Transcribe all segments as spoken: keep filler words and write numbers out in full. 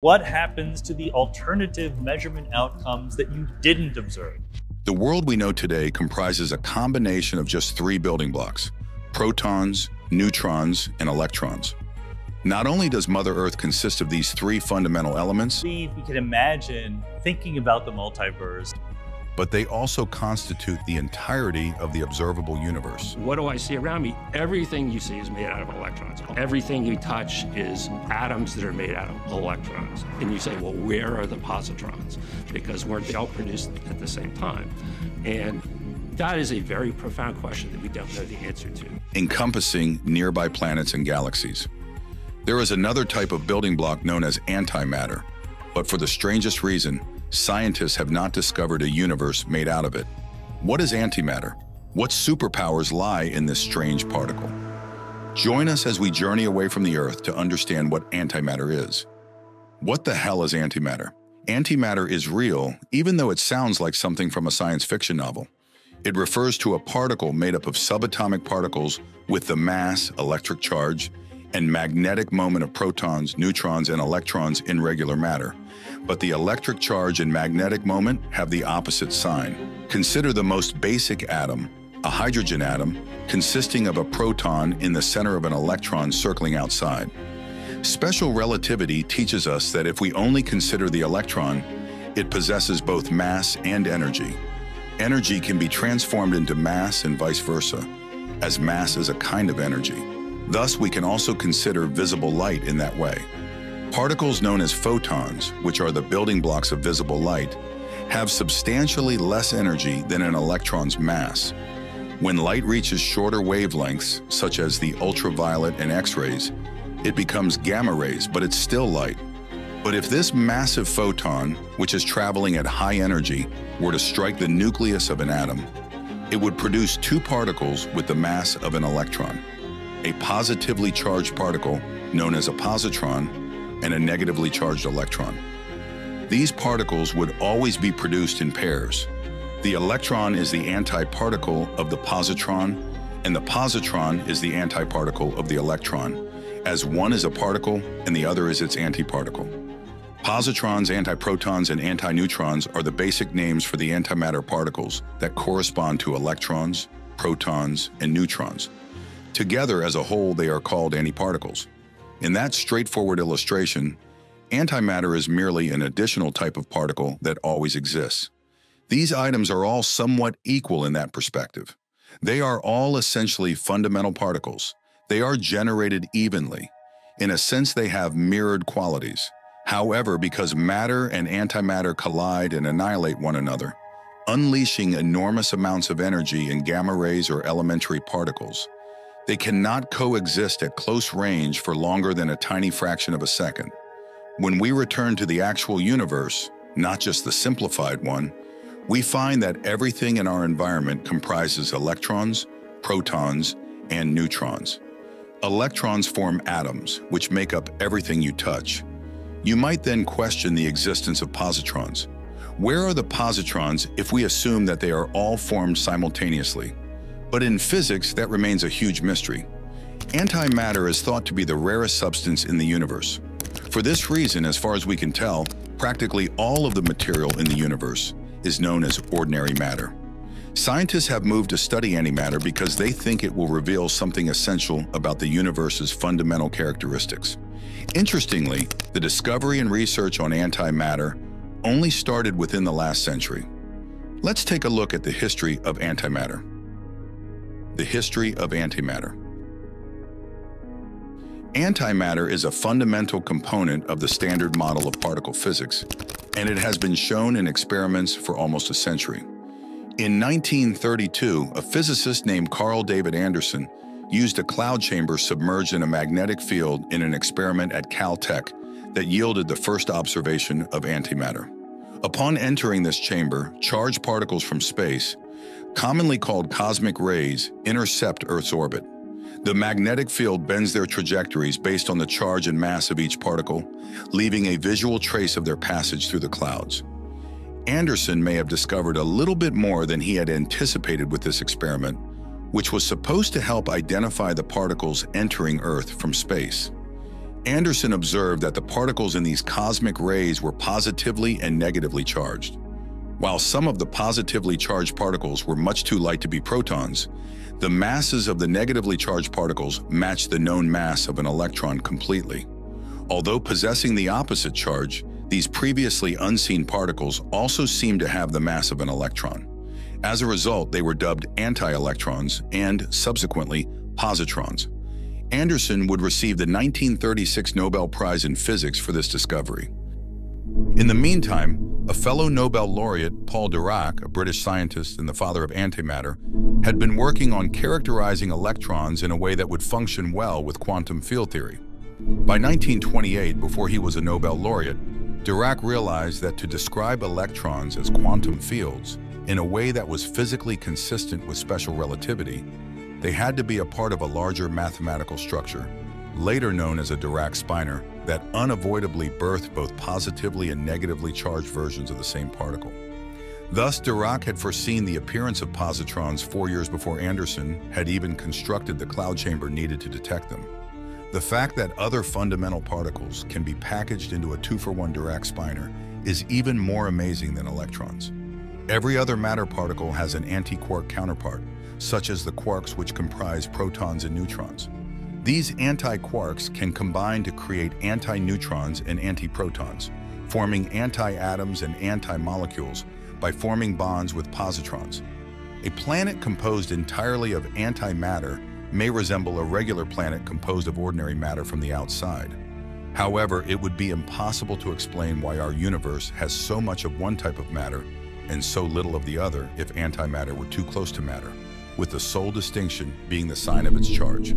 What happens to the alternative measurement outcomes that you didn't observe? The world we know today comprises a combination of just three building blocks: protons, neutrons, and electrons. Not only does Mother Earth consist of these three fundamental elements, we can imagine thinking about the multiverse, but they also constitute the entirety of the observable universe. What do I see around me? Everything you see is made out of electrons. Everything you touch is atoms that are made out of electrons. And you say, well, where are the positrons? Because weren't they all produced at the same time? And that is a very profound question that we don't know the answer to. Encompassing nearby planets and galaxies. There is another type of building block known as antimatter, but for the strangest reason, scientists have not discovered a universe made out of it. What is antimatter? What superpowers lie in this strange particle? Join us as we journey away from the Earth to understand what antimatter is. What the hell is antimatter? Antimatter is real, even though it sounds like something from a science fiction novel. It refers to a particle made up of subatomic particles with the mass, electric charge, and magnetic moment of protons, neutrons, and electrons in regular matter. But the electric charge and magnetic moment have the opposite sign. Consider the most basic atom, a hydrogen atom, consisting of a proton in the center of an electron circling outside. Special relativity teaches us that if we only consider the electron, it possesses both mass and energy. Energy can be transformed into mass and vice versa, as mass is a kind of energy. Thus, we can also consider visible light in that way. Particles known as photons, which are the building blocks of visible light, have substantially less energy than an electron's mass. When light reaches shorter wavelengths, such as the ultraviolet and X-rays, it becomes gamma rays, but it's still light. But if this massive photon, which is traveling at high energy, were to strike the nucleus of an atom, it would produce two particles with the mass of an electron: a positively charged particle, known as a positron, and a negatively charged electron. These particles would always be produced in pairs. The electron is the antiparticle of the positron, and the positron is the antiparticle of the electron, as one is a particle and the other is its antiparticle. Positrons, antiprotons, and antineutrons are the basic names for the antimatter particles that correspond to electrons, protons, and neutrons. Together as a whole, they are called antiparticles. In that straightforward illustration, antimatter is merely an additional type of particle that always exists. These items are all somewhat equal in that perspective. They are all essentially fundamental particles. They are generated evenly. In a sense, they have mirrored qualities. However, because matter and antimatter collide and annihilate one another, unleashing enormous amounts of energy in gamma rays or elementary particles, they cannot coexist at close range for longer than a tiny fraction of a second. When we return to the actual universe, not just the simplified one, we find that everything in our environment comprises electrons, protons, and neutrons. Electrons form atoms, which make up everything you touch. You might then question the existence of positrons. Where are the positrons if we assume that they are all formed simultaneously? But in physics, that remains a huge mystery. Antimatter is thought to be the rarest substance in the universe. For this reason, as far as we can tell, practically all of the material in the universe is known as ordinary matter. Scientists have moved to study antimatter because they think it will reveal something essential about the universe's fundamental characteristics. Interestingly, the discovery and research on antimatter only started within the last century. Let's take a look at the history of antimatter. The history of antimatter. Antimatter is a fundamental component of the standard model of particle physics, and it has been shown in experiments for almost a century. In nineteen thirty-two, a physicist named Carl David Anderson used a cloud chamber submerged in a magnetic field in an experiment at Caltech that yielded the first observation of antimatter. Upon entering this chamber, charged particles from space, commonly called cosmic rays, intercept Earth's orbit. The magnetic field bends their trajectories based on the charge and mass of each particle, leaving a visual trace of their passage through the clouds. Anderson may have discovered a little bit more than he had anticipated with this experiment, which was supposed to help identify the particles entering Earth from space. Anderson observed that the particles in these cosmic rays were positively and negatively charged. While some of the positively charged particles were much too light to be protons, the masses of the negatively charged particles matched the known mass of an electron completely. Although possessing the opposite charge, these previously unseen particles also seemed to have the mass of an electron. As a result, they were dubbed anti-electrons and, subsequently, positrons. Anderson would receive the nineteen thirty-six Nobel Prize in Physics for this discovery. In the meantime, a fellow Nobel laureate, Paul Dirac, a British scientist and the father of antimatter, had been working on characterizing electrons in a way that would function well with quantum field theory. By nineteen twenty-eight, before he was a Nobel laureate, Dirac realized that to describe electrons as quantum fields in a way that was physically consistent with special relativity, they had to be a part of a larger mathematical structure, later known as a Dirac spinor, that unavoidably birthed both positively and negatively charged versions of the same particle. Thus, Dirac had foreseen the appearance of positrons four years before Anderson had even constructed the cloud chamber needed to detect them. The fact that other fundamental particles can be packaged into a two-for-one Dirac spinor is even more amazing than electrons. Every other matter particle has an anti-quark counterpart, such as the quarks which comprise protons and neutrons. These anti-quarks can combine to create anti-neutrons and anti-protons, forming anti-atoms and anti-molecules by forming bonds with positrons. A planet composed entirely of antimatter may resemble a regular planet composed of ordinary matter from the outside. However, it would be impossible to explain why our universe has so much of one type of matter and so little of the other if antimatter were too close to matter, with the sole distinction being the sign of its charge.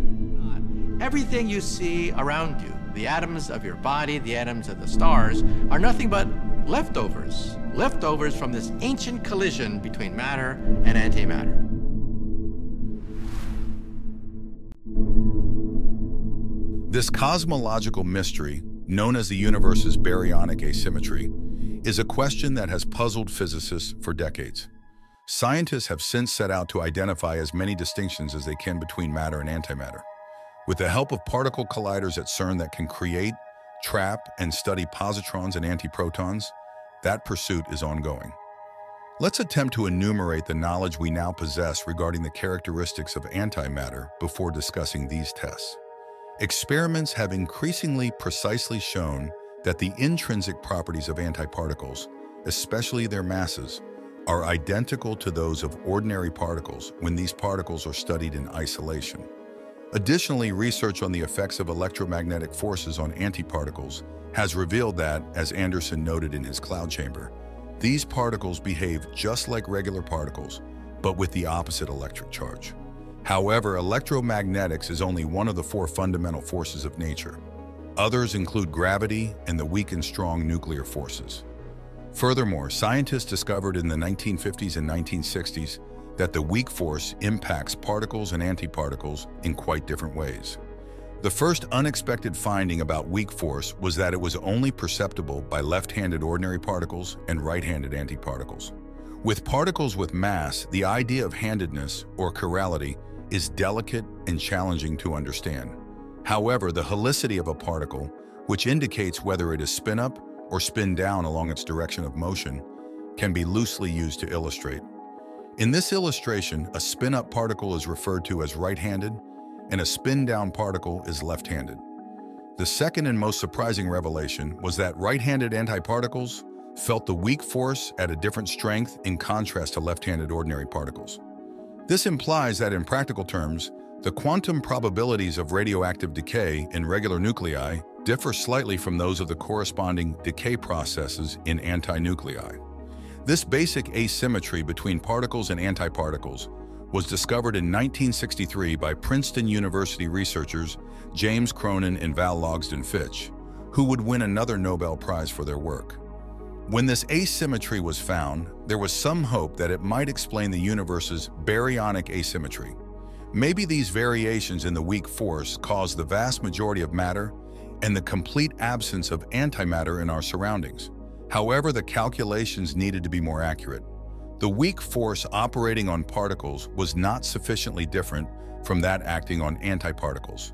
Everything you see around you, the atoms of your body, the atoms of the stars, are nothing but leftovers, leftovers from this ancient collision between matter and antimatter. This cosmological mystery, known as the universe's baryonic asymmetry, is a question that has puzzled physicists for decades. Scientists have since set out to identify as many distinctions as they can between matter and antimatter. With the help of particle colliders at CERN that can create, trap, and study positrons and antiprotons, that pursuit is ongoing. Let's attempt to enumerate the knowledge we now possess regarding the characteristics of antimatter before discussing these tests. Experiments have increasingly precisely shown that the intrinsic properties of antiparticles, especially their masses, are identical to those of ordinary particles when these particles are studied in isolation. Additionally, research on the effects of electromagnetic forces on antiparticles has revealed that, as Anderson noted in his cloud chamber, these particles behave just like regular particles, but with the opposite electric charge. However, electromagnetics is only one of the four fundamental forces of nature. Others include gravity and the weak and strong nuclear forces. Furthermore, scientists discovered in the nineteen fifties and nineteen sixties that the weak force impacts particles and antiparticles in quite different ways. The first unexpected finding about weak force was that it was only perceptible by left-handed ordinary particles and right-handed antiparticles. With particles with mass, the idea of handedness, or chirality, is delicate and challenging to understand. However, the helicity of a particle, which indicates whether it is spin-up or spin-down along its direction of motion, can be loosely used to illustrate. In this illustration, a spin-up particle is referred to as right-handed, and a spin-down particle is left-handed. The second and most surprising revelation was that right-handed antiparticles felt the weak force at a different strength in contrast to left-handed ordinary particles. This implies that in practical terms, the quantum probabilities of radioactive decay in regular nuclei differ slightly from those of the corresponding decay processes in antinuclei. This basic asymmetry between particles and antiparticles was discovered in nineteen sixty-three by Princeton University researchers James Cronin and Val Logsdon Fitch, who would win another Nobel Prize for their work. When this asymmetry was found, there was some hope that it might explain the universe's baryonic asymmetry. Maybe these variations in the weak force cause the vast majority of matter and the complete absence of antimatter in our surroundings. However, the calculations needed to be more accurate. The weak force operating on particles was not sufficiently different from that acting on antiparticles.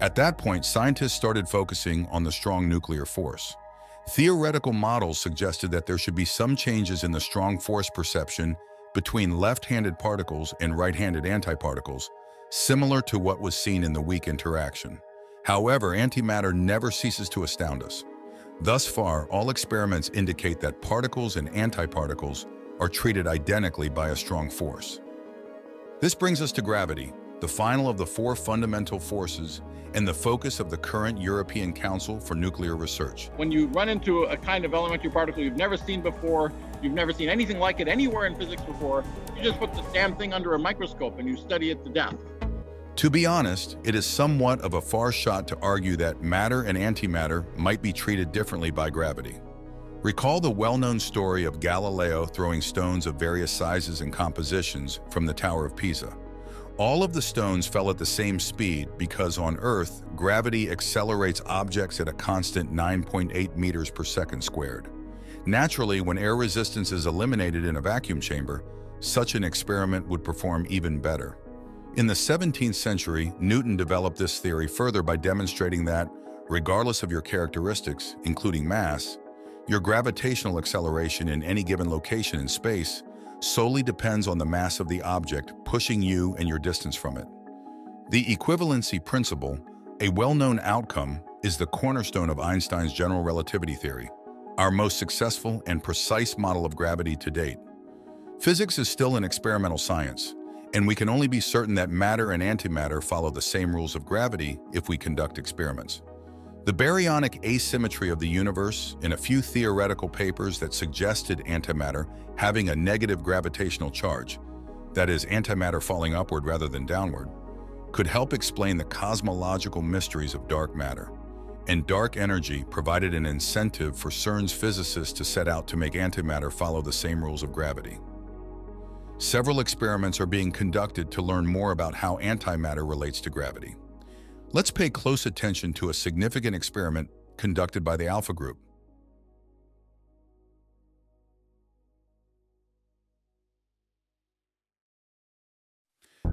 At that point, scientists started focusing on the strong nuclear force. Theoretical models suggested that there should be some changes in the strong force perception between left-handed particles and right-handed antiparticles, similar to what was seen in the weak interaction. However, antimatter never ceases to astound us. Thus far, all experiments indicate that particles and antiparticles are treated identically by a strong force. This brings us to gravity, the final of the four fundamental forces and the focus of the current European Council for Nuclear Research. When you run into a kind of elementary particle you've never seen before, you've never seen anything like it anywhere in physics before, you just put the damn thing under a microscope and you study it to death. To be honest, it is somewhat of a far shot to argue that matter and antimatter might be treated differently by gravity. Recall the well-known story of Galileo throwing stones of various sizes and compositions from the Tower of Pisa. All of the stones fell at the same speed because on Earth, gravity accelerates objects at a constant nine point eight meters per second squared. Naturally, when air resistance is eliminated in a vacuum chamber, such an experiment would perform even better. In the seventeenth century, Newton developed this theory further by demonstrating that, regardless of your characteristics, including mass, your gravitational acceleration in any given location in space solely depends on the mass of the object pushing you and your distance from it. The equivalency principle, a well-known outcome, is the cornerstone of Einstein's general relativity theory, our most successful and precise model of gravity to date. Physics is still an experimental science, and we can only be certain that matter and antimatter follow the same rules of gravity if we conduct experiments. The baryonic asymmetry of the universe in a few theoretical papers that suggested antimatter having a negative gravitational charge, that is, antimatter falling upward rather than downward, could help explain the cosmological mysteries of dark matter. And dark energy provided an incentive for CERN's physicists to set out to make antimatter follow the same rules of gravity. Several experiments are being conducted to learn more about how antimatter relates to gravity. Let's pay close attention to a significant experiment conducted by the Alpha Group.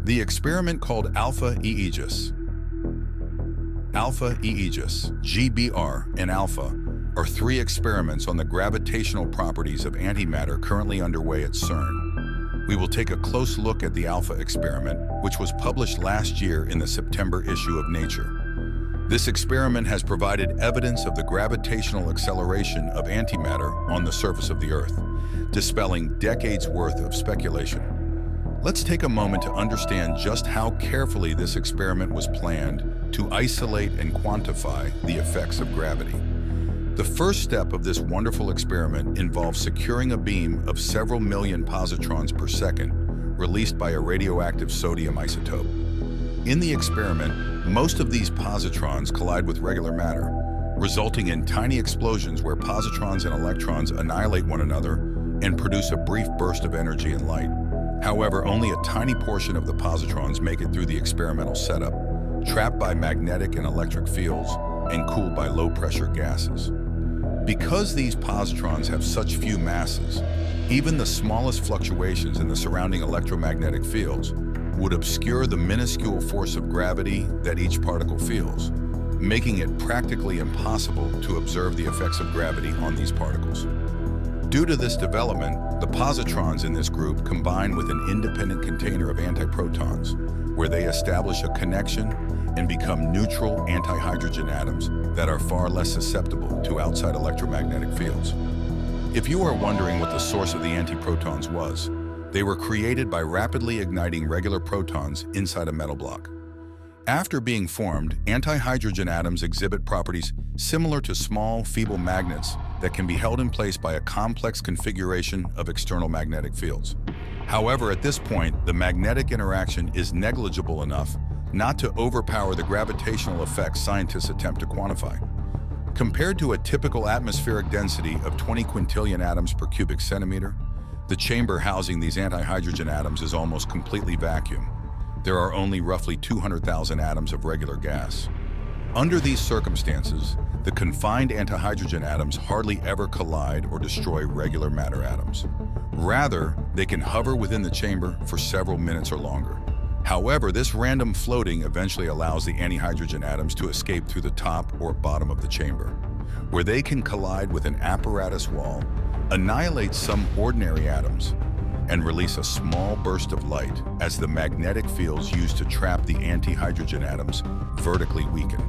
The experiment called Alpha E Aegis. Alpha E Aegis, G B R, and Alpha are three experiments on the gravitational properties of antimatter currently underway at CERN. We will take a close look at the Alpha experiment, which was published last year in the September issue of Nature. This experiment has provided evidence of the gravitational acceleration of antimatter on the surface of the Earth, dispelling decades' worth of speculation. Let's take a moment to understand just how carefully this experiment was planned to isolate and quantify the effects of gravity. The first step of this wonderful experiment involves securing a beam of several million positrons per second released by a radioactive sodium isotope. In the experiment, most of these positrons collide with regular matter, resulting in tiny explosions where positrons and electrons annihilate one another and produce a brief burst of energy and light. However, only a tiny portion of the positrons make it through the experimental setup, trapped by magnetic and electric fields and cooled by low-pressure gases. Because these positrons have such few masses, even the smallest fluctuations in the surrounding electromagnetic fields would obscure the minuscule force of gravity that each particle feels, making it practically impossible to observe the effects of gravity on these particles. Due to this development, the positrons in this group combine with an independent container of antiprotons, where they establish a connection and become neutral antihydrogen atoms that are far less susceptible to outside electromagnetic fields. If you are wondering what the source of the antiprotons was, they were created by rapidly igniting regular protons inside a metal block. After being formed, antihydrogen atoms exhibit properties similar to small, feeble magnets that can be held in place by a complex configuration of external magnetic fields. However, at this point, the magnetic interaction is negligible enough not to overpower the gravitational effects scientists attempt to quantify. Compared to a typical atmospheric density of twenty quintillion atoms per cubic centimeter, the chamber housing these antihydrogen atoms is almost completely vacuum. There are only roughly two hundred thousand atoms of regular gas. Under these circumstances, the confined antihydrogen atoms hardly ever collide or destroy regular matter atoms. Rather, they can hover within the chamber for several minutes or longer. However, this random floating eventually allows the antihydrogen atoms to escape through the top or bottom of the chamber, where they can collide with an apparatus wall, annihilate some ordinary atoms, and release a small burst of light as the magnetic fields used to trap the antihydrogen atoms vertically weaken.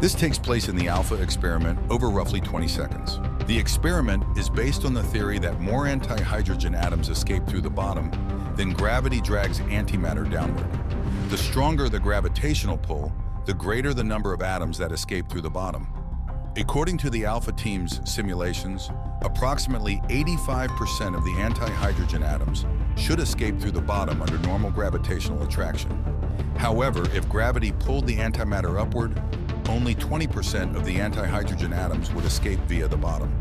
This takes place in the Alpha experiment over roughly twenty seconds. The experiment is based on the theory that more antihydrogen atoms escape through the bottom than gravity drags antimatter downward. The stronger the gravitational pull, the greater the number of atoms that escape through the bottom. According to the Alpha team's simulations, approximately eighty-five percent of the antihydrogen atoms should escape through the bottom under normal gravitational attraction. However, if gravity pulled the antimatter upward, only twenty percent of the antihydrogen atoms would escape via the bottom.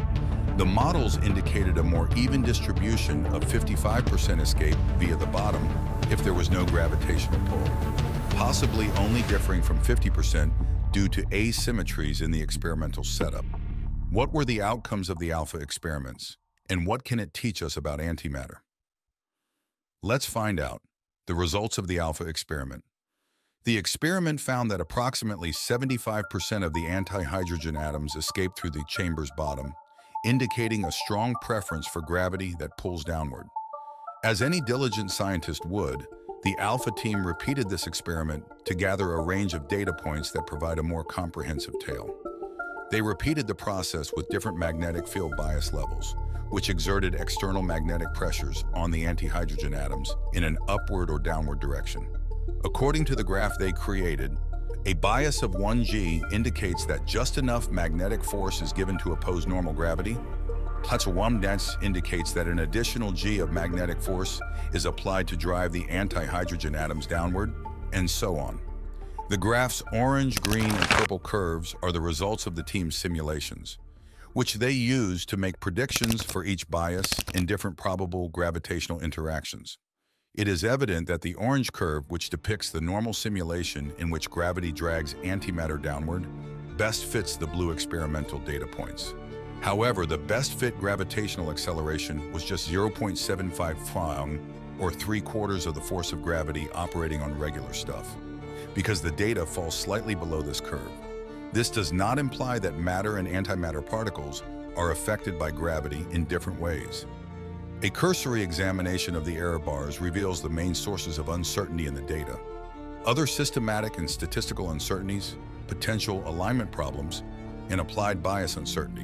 The models indicated a more even distribution of fifty-five percent escape via the bottom if there was no gravitational pull, possibly only differing from fifty percent due to asymmetries in the experimental setup. What were the outcomes of the Alpha experiments, and what can it teach us about antimatter? Let's find out the results of the Alpha experiment. The experiment found that approximately seventy-five percent of the antihydrogen atoms escaped through the chamber's bottom, indicating a strong preference for gravity that pulls downward. As any diligent scientist would, the Alpha team repeated this experiment to gather a range of data points that provide a more comprehensive tale. They repeated the process with different magnetic field bias levels, which exerted external magnetic pressures on the antihydrogen atoms in an upward or downward direction. According to the graph they created, a bias of one G indicates that just enough magnetic force is given to oppose normal gravity. Plus one dens indicates that an additional G of magnetic force is applied to drive the antihydrogen atoms downward, and so on. The graph's orange, green, and purple curves are the results of the team's simulations, which they used to make predictions for each bias and different probable gravitational interactions. It is evident that the orange curve, which depicts the normal simulation in which gravity drags antimatter downward, best fits the blue experimental data points. However, the best fit gravitational acceleration was just zero point seven five Fang, or three quarters of the force of gravity operating on regular stuff, because the data falls slightly below this curve. This does not imply that matter and antimatter particles are affected by gravity in different ways. A cursory examination of the error bars reveals the main sources of uncertainty in the data. Other systematic and statistical uncertainties, potential alignment problems, and applied bias uncertainty.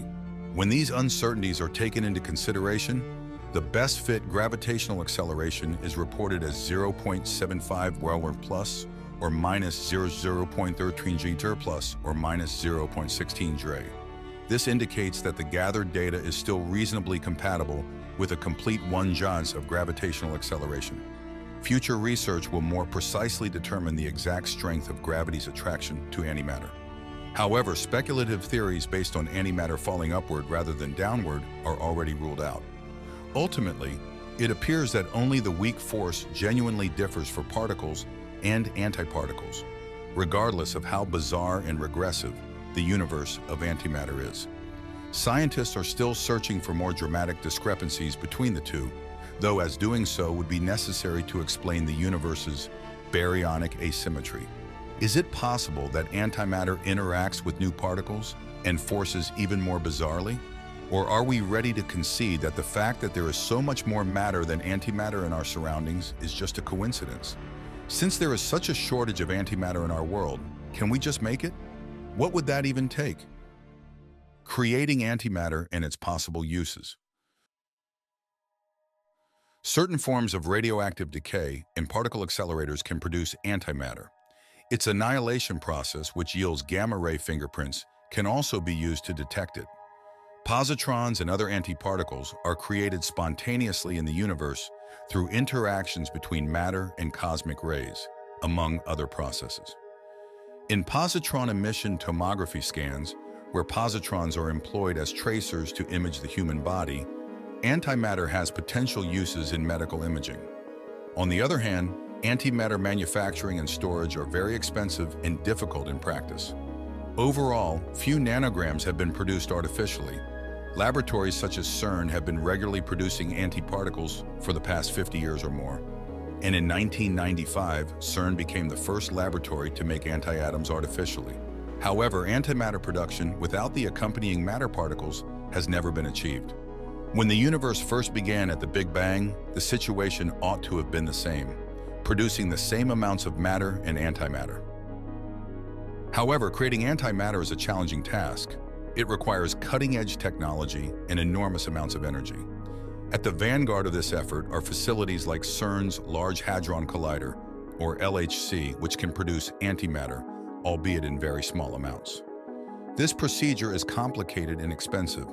When these uncertainties are taken into consideration, the best fit gravitational acceleration is reported as zero point seven five Wallern plus or minus zero point one three G ter plus or minus zero point one six Dre. This indicates that the gathered data is still reasonably compatible with a complete one joules of gravitational acceleration. Future research will more precisely determine the exact strength of gravity's attraction to antimatter. However, speculative theories based on antimatter falling upward rather than downward are already ruled out. Ultimately, it appears that only the weak force genuinely differs for particles and antiparticles, regardless of how bizarre and regressive the universe of antimatter is. Scientists are still searching for more dramatic discrepancies between the two, though as doing so would be necessary to explain the universe's baryonic asymmetry. Is it possible that antimatter interacts with new particles and forces even more bizarrely? Or are we ready to concede that the fact that there is so much more matter than antimatter in our surroundings is just a coincidence? Since there is such a shortage of antimatter in our world, can we just make it? What would that even take? Creating antimatter and its possible uses. Certain forms of radioactive decay and particle accelerators can produce antimatter. Its annihilation process, which yields gamma-ray fingerprints, can also be used to detect it. Positrons and other antiparticles are created spontaneously in the universe through interactions between matter and cosmic rays, among other processes. In positron emission tomography scans, where positrons are employed as tracers to image the human body, antimatter has potential uses in medical imaging. On the other hand, antimatter manufacturing and storage are very expensive and difficult in practice. Overall, few nanograms have been produced artificially. Laboratories such as CERN have been regularly producing antiparticles for the past fifty years or more. And in nineteen ninety-five, CERN became the first laboratory to make antiatoms artificially. However, antimatter production without the accompanying matter particles has never been achieved. When the universe first began at the Big Bang, the situation ought to have been the same, producing the same amounts of matter and antimatter. However, creating antimatter is a challenging task. It requires cutting-edge technology and enormous amounts of energy. At the vanguard of this effort are facilities like CERN's Large Hadron Collider, or L H C, which can produce antimatter, albeit in very small amounts. This procedure is complicated and expensive,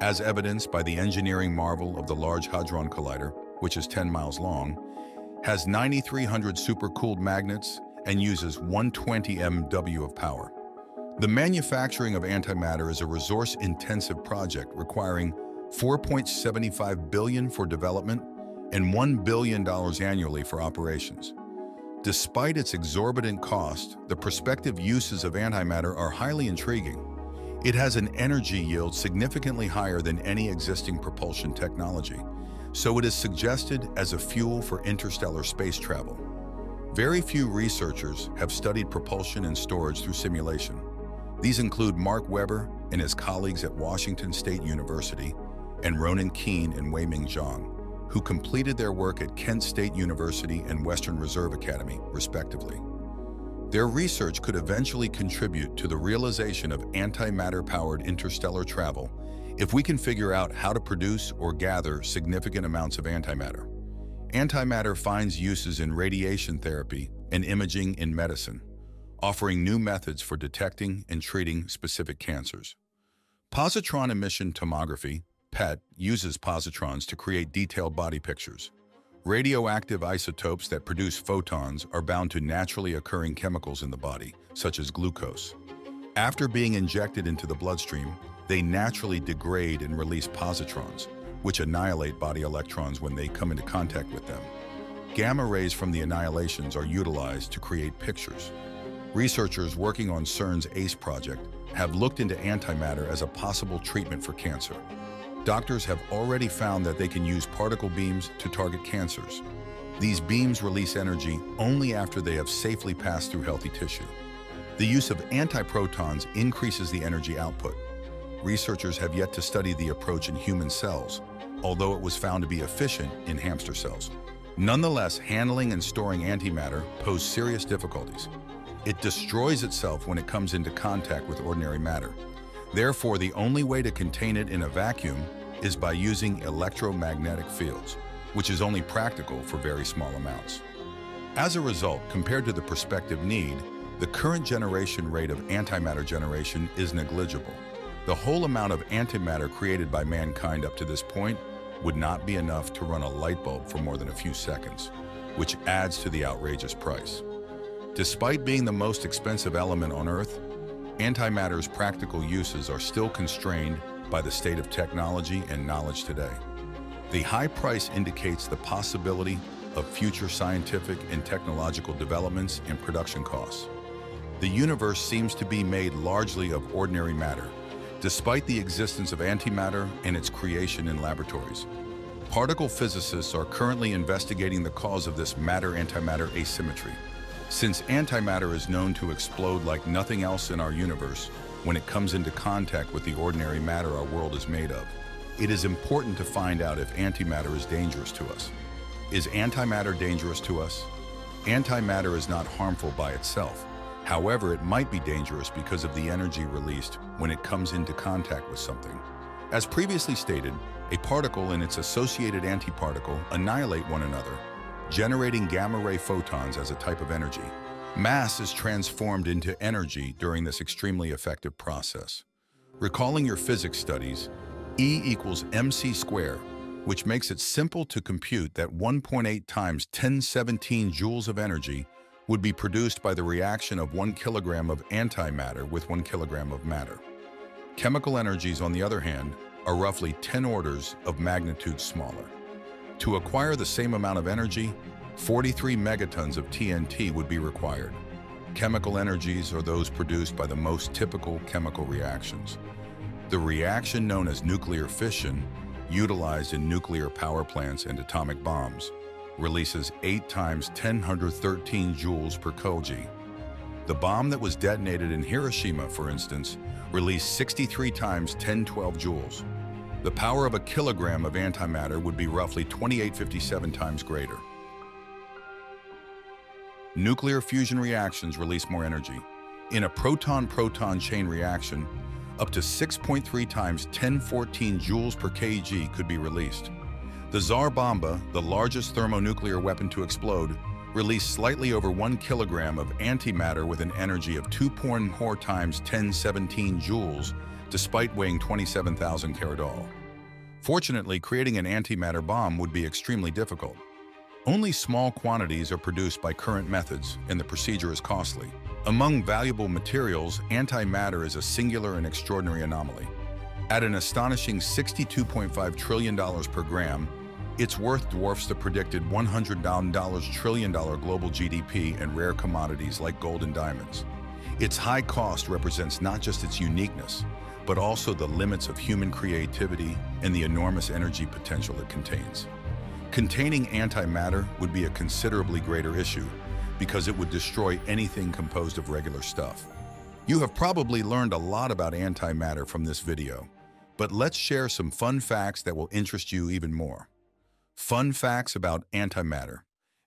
as evidenced by the engineering marvel of the Large Hadron Collider, which is ten miles long, has nine thousand three hundred supercooled magnets, and uses one hundred twenty M W of power. The manufacturing of antimatter is a resource-intensive project requiring four point seven five billion dollars for development and one billion dollars annually for operations. Despite its exorbitant cost, the prospective uses of antimatter are highly intriguing. It has an energy yield significantly higher than any existing propulsion technology, so it is suggested as a fuel for interstellar space travel. Very few researchers have studied propulsion and storage through simulation. These include Mark Weber and his colleagues at Washington State University, and Ronan Keane and Weiming Zhang, who completed their work at Kent State University and Western Reserve Academy, respectively. Their research could eventually contribute to the realization of antimatter-powered interstellar travel if we can figure out how to produce or gather significant amounts of antimatter. Antimatter finds uses in radiation therapy and imaging in medicine, offering new methods for detecting and treating specific cancers. Positron emission tomography, P E T, uses positrons to create detailed body pictures. Radioactive isotopes that produce photons are bound to naturally occurring chemicals in the body, such as glucose. After being injected into the bloodstream, they naturally degrade and release positrons, which annihilate body electrons when they come into contact with them. Gamma rays from the annihilations are utilized to create pictures. Researchers working on CERN's ACE project have looked into antimatter as a possible treatment for cancer. Doctors have already found that they can use particle beams to target cancers. These beams release energy only after they have safely passed through healthy tissue. The use of antiprotons increases the energy output. Researchers have yet to study the approach in human cells, although it was found to be efficient in hamster cells. Nonetheless, handling and storing antimatter pose serious difficulties. It destroys itself when it comes into contact with ordinary matter. Therefore, the only way to contain it in a vacuum is by using electromagnetic fields, which is only practical for very small amounts. As a result, compared to the prospective need, the current generation rate of antimatter generation is negligible. The whole amount of antimatter created by mankind up to this point would not be enough to run a light bulb for more than a few seconds, which adds to the outrageous price. Despite being the most expensive element on Earth, antimatter's practical uses are still constrained by the state of technology and knowledge today. The high price indicates the possibility of future scientific and technological developments and production costs. The universe seems to be made largely of ordinary matter, despite the existence of antimatter and its creation in laboratories. Particle physicists are currently investigating the cause of this matter-antimatter asymmetry. Since antimatter is known to explode like nothing else in our universe when it comes into contact with the ordinary matter our world is made of, it is important to find out if antimatter is dangerous to us. Is antimatter dangerous to us? Antimatter is not harmful by itself. However, it might be dangerous because of the energy released when it comes into contact with something. As previously stated, a particle and its associated antiparticle annihilate one another, generating gamma-ray photons as a type of energy. Mass is transformed into energy during this extremely effective process. Recalling your physics studies, E equals mc squared, which makes it simple to compute that one point eight times ten to the seventeen joules of energy would be produced by the reaction of one kilogram of antimatter with one kilogram of matter. Chemical energies, on the other hand, are roughly ten orders of magnitude smaller. To acquire the same amount of energy, forty-three megatons of T N T would be required. Chemical energies are those produced by the most typical chemical reactions. The reaction known as nuclear fission, utilized in nuclear power plants and atomic bombs, releases eight times ten to the hundred thirteen joules per koji. The bomb that was detonated in Hiroshima, for instance, released sixty-three times ten to the twelve joules. The power of a kilogram of antimatter would be roughly twenty-eight fifty-seven times greater. Nuclear fusion reactions release more energy. In a proton-proton chain reaction, up to six point three times ten to the fourteen joules per kg could be released. The Tsar Bomba, the largest thermonuclear weapon to explode, released slightly over one kilogram of antimatter with an energy of two point four times ten to the seventeen joules, despite weighing twenty-seven thousand kilodal. Fortunately, creating an antimatter bomb would be extremely difficult. Only small quantities are produced by current methods, and the procedure is costly. Among valuable materials, antimatter is a singular and extraordinary anomaly. At an astonishing sixty-two point five trillion dollars per gram, its worth dwarfs the predicted one hundred trillion dollars global G D P and rare commodities like gold and diamonds. Its high cost represents not just its uniqueness, but also the limits of human creativity and the enormous energy potential it contains. Containing antimatter would be a considerably greater issue because it would destroy anything composed of regular stuff. You have probably learned a lot about antimatter from this video, but let's share some fun facts that will interest you even more. Fun facts about antimatter.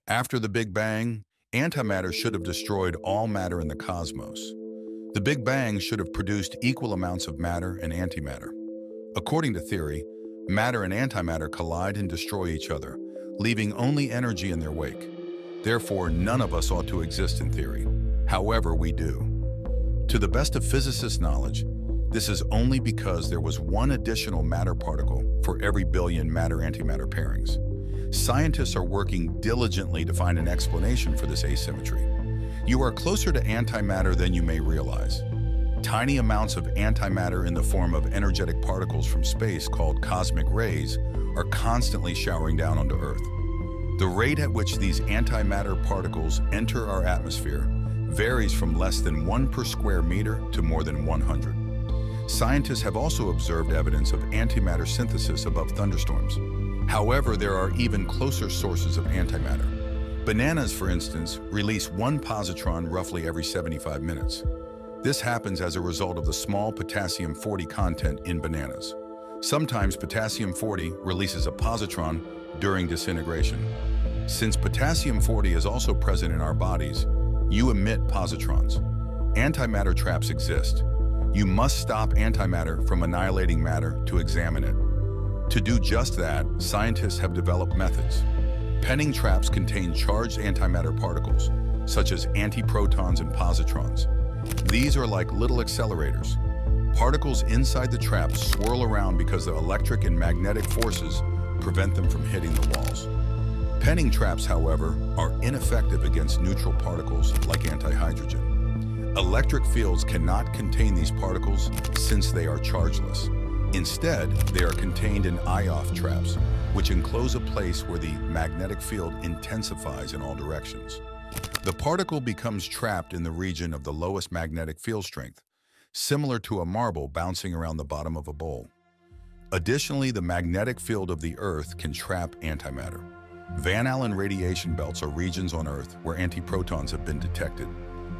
After the Big Bang, antimatter should have destroyed all matter in the cosmos. The Big Bang should have produced equal amounts of matter and antimatter. According to theory, matter and antimatter collide and destroy each other, leaving only energy in their wake. Therefore, none of us ought to exist in theory. However, we do. To the best of physicists' knowledge, this is only because there was one additional matter particle for every billion matter-antimatter pairings. Scientists are working diligently to find an explanation for this asymmetry. You are closer to antimatter than you may realize. Tiny amounts of antimatter in the form of energetic particles from space called cosmic rays are constantly showering down onto Earth. The rate at which these antimatter particles enter our atmosphere varies from less than one per square meter to more than one hundred. Scientists have also observed evidence of antimatter synthesis above thunderstorms. However, there are even closer sources of antimatter. Bananas, for instance, release one positron roughly every seventy-five minutes. This happens as a result of the small potassium forty content in bananas. Sometimes potassium forty releases a positron during disintegration. Since potassium forty is also present in our bodies, you emit positrons. Antimatter traps exist. You must stop antimatter from annihilating matter to examine it. To do just that, scientists have developed methods. Penning traps contain charged antimatter particles, such as antiprotons and positrons. These are like little accelerators. Particles inside the trap swirl around because the electric and magnetic forces prevent them from hitting the walls. Penning traps, however, are ineffective against neutral particles like antihydrogen. Electric fields cannot contain these particles since they are chargeless. Instead, they are contained in Ioffe traps, which enclose a place where the magnetic field intensifies in all directions. The particle becomes trapped in the region of the lowest magnetic field strength, similar to a marble bouncing around the bottom of a bowl. Additionally, the magnetic field of the Earth can trap antimatter. Van Allen radiation belts are regions on Earth where antiprotons have been detected.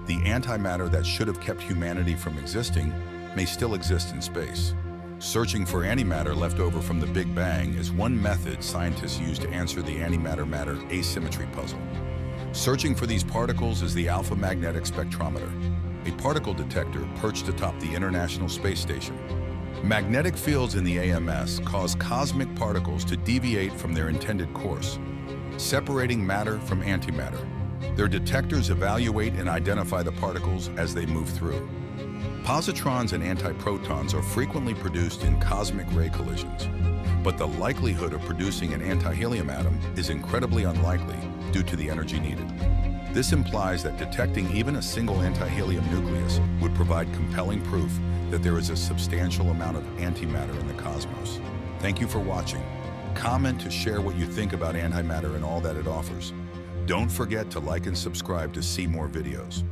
The antimatter that should have kept humanity from existing may still exist in space. Searching for antimatter left over from the Big Bang is one method scientists use to answer the antimatter-matter asymmetry puzzle. Searching for these particles is the Alpha Magnetic Spectrometer, a particle detector perched atop the International Space Station. Magnetic fields in the A M S cause cosmic particles to deviate from their intended course, separating matter from antimatter. Their detectors evaluate and identify the particles as they move through. Positrons and antiprotons are frequently produced in cosmic ray collisions, but the likelihood of producing an antihelium atom is incredibly unlikely due to the energy needed. This implies that detecting even a single antihelium nucleus would provide compelling proof that there is a substantial amount of antimatter in the cosmos. Thank you for watching. Comment to share what you think about antimatter and all that it offers. Don't forget to like and subscribe to see more videos.